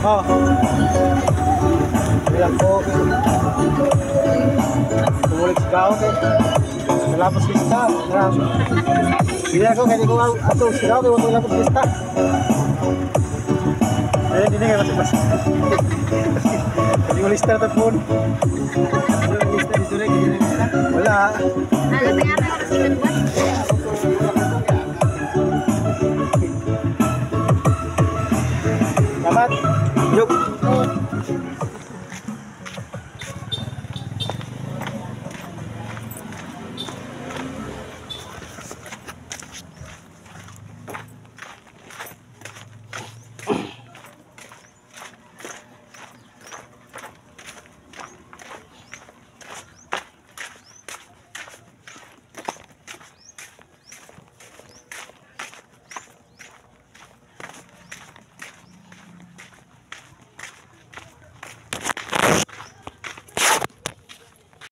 Oh. Bilang ko. Tumulik sigaw kay. Malapos lista. Bilang ko kaya ko ato sigaw kay wala malapos lista. Eh, hindi nga mas. Yung lista na tapon. Yung lista dito na lista. Wala. Alam mo yata kasi ito. Yuk.